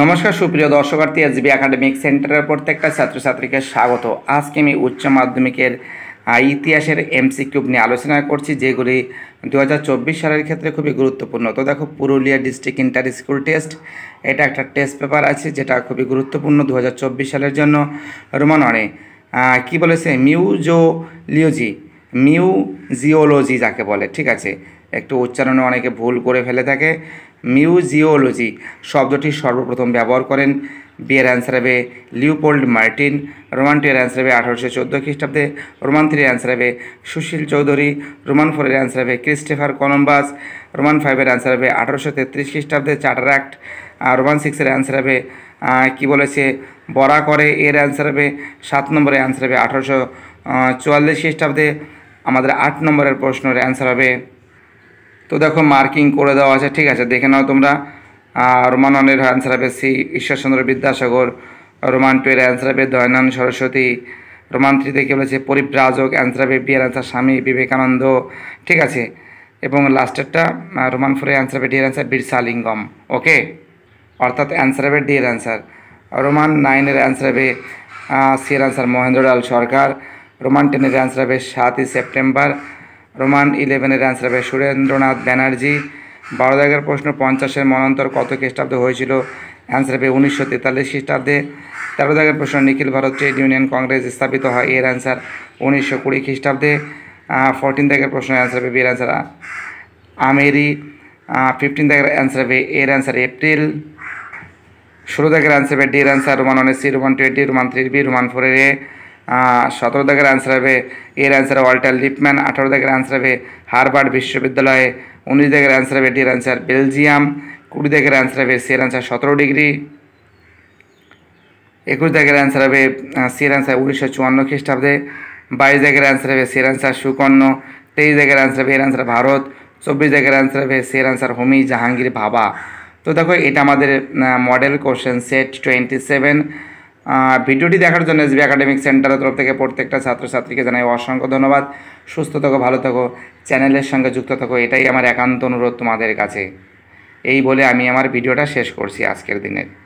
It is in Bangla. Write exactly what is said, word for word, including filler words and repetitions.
নমস্কার সুপ্রিয় দর্শকার্থী এসবি একাডেমিক সেন্টারের প্রত্যেকটা ছাত্রছাত্রীকে স্বাগত। আজকে আমি উচ্চ মাধ্যমিকের ইতিহাসের এমসিকিউ নিয়ে আলোচনা করছি, যেগুলি দু হাজার চব্বিশ সালের ক্ষেত্রে খুবই গুরুত্বপূর্ণ। তো দেখো, Purulia district inter school test, এটা একটা টেস্ট পেপার আছে যেটা খুবই গুরুত্বপূর্ণ দু হাজার চব্বিশ সালের জন্য। রোমাননে কী বলেছে, মিউজিওলজি মিউজিওলজি যাকে বলে, ঠিক আছে, একটু উচ্চারণে অনেকে ভুল করে ফেলে থাকে। মিউজিওলজি শব্দটি সর্বপ্রথম ব্যবহার করেন, বিয়ের অ্যান্সার হবে লিওপোল্ড মার্টিন, রোমান টু এর অ্যান্সার হবে আঠারোশো চোদ্দো খ্রিস্টাব্দে, রোমান থ্রি অ্যান্সার হবে সুশীল চৌধুরী, রোমান ফোরের অ্যান্সার হবে ক্রিস্টোফার কলম্বাস, রোমান ফাইভের অ্যান্সার হবে আঠারোশো তেত্রিশ খ্রিস্টাব্দে চার্টার অ্যাক্ট, রোমান সিক্সের অ্যান্সার হবে কী বলেছে বরা করে, এর অ্যান্সার হবে সাত নম্বরের অ্যান্সার হবে আঠারোশো চুয়াল্লিশ খ্রিস্টাব্দে। আমাদের আট নম্বরের প্রশ্নের অ্যান্সার হবে, তো দেখো মার্কিং করে দেওয়া আছে, ঠিক আছে, দেখে নাও তোমরা। রোমান ওয়ানের অ্যান্সার হবে C Ishwarchandra Vidyasagar, Roman two এর অ্যান্সার হবে দয়ানন্দ সরস্বতী, রোমান থ্রিতে কী বলেছে পরিব্রাজক, অ্যান্সার হবে বিয়ের অ্যান্সার স্বামী বিবেকানন্দ, ঠিক আছে, এবং লাস্টেরটা রোমান ফোরের অ্যান্সার হবে ডিয়ের অ্যান্সার বীরসা লিঙ্গম, ওকে, অর্থাৎ অ্যান্সার হবে ডিয়ের অ্যান্সার। রোমান নাইনের অ্যান্সার হবে সি এর অ্যান্সার মহেন্দ্রলাল সরকার, রোমান টেনের অ্যান্সার হবে সাতই সেপ্টেম্বর, রোমান ইলেভেনের অ্যান্সার হবে সুরেন্দ্রনাথ ব্যানার্জি। বারো দাগের প্রশ্ন, পঞ্চাশের মনান্তর কত খ্রিস্টাব্দে হয়েছিল, অ্যান্সার হবে উনিশশো তেতাল্লিশ খ্রিস্টাব্দে। তেরো দাগের প্রশ্ন, নিখিল ভারত ট্রেড ইউনিয়ন কংগ্রেস স্থাপিত হয়, এর অ্যান্সার উনিশশো কুড়ি খ্রিস্টাব্দে। ফোরটিন দাগের প্রশ্ন, অ্যান্সার হবে বিয়ের অ্যান্সার আমেরি। ফিফটিন দাগের অ্যান্সার হবে এর অ্যান্সার এপ্রিল। ষোলো দাগের অ্যান্সার হবে ডির answer Roman one C, Roman two A D, Roman three B, Roman four A. সতেরো দাগের অ্যান্সার হবে এর অ্যান্সার ওয়াল্টার লিপম্যান। আঠারো দাগের অ্যান্সার হবে হার্ভার্ড বিশ্ববিদ্যালয়ে। উনিশ দাগের অ্যান্সার হবে ডির অ্যান্সার বেলজিয়াম। কুড়ি দাগের অ্যান্সার হবে সি এর অ্যান্সার সতেরো ডিগ্রি। একুশ দাগের অ্যান্সার হবে সি এর অ্যান্সার উনিশশো চুয়ান্ন খ্রিস্টাব্দে। বাইশ দাগের অ্যান্সার হবে সি এর অ্যান্সার সুকর্ণ। তেইশ দাগের অ্যান্সার হবে এর অ্যান্সার ভারত। চব্বিশ দাগের অ্যান্সার হবে সি এর অ্যান্সার হোমি জাহাঙ্গীর ভাবা। তো দেখো, এটা আমাদের model question set twenty seven. ভিডিওটি দেখার জন্য এসবি একাডেমিক সেন্টারের তরফ থেকে প্রত্যেকটা ছাত্রছাত্রীকে জানাই অসংখ্য ধন্যবাদ। সুস্থ থাকো, ভালো থাকো, চ্যানেলের সঙ্গে যুক্ত থাকো, এটাই আমার একান্ত অনুরোধ তোমাদের কাছে। এই বলে আমি আমার ভিডিওটা শেষ করছি আজকের দিনের।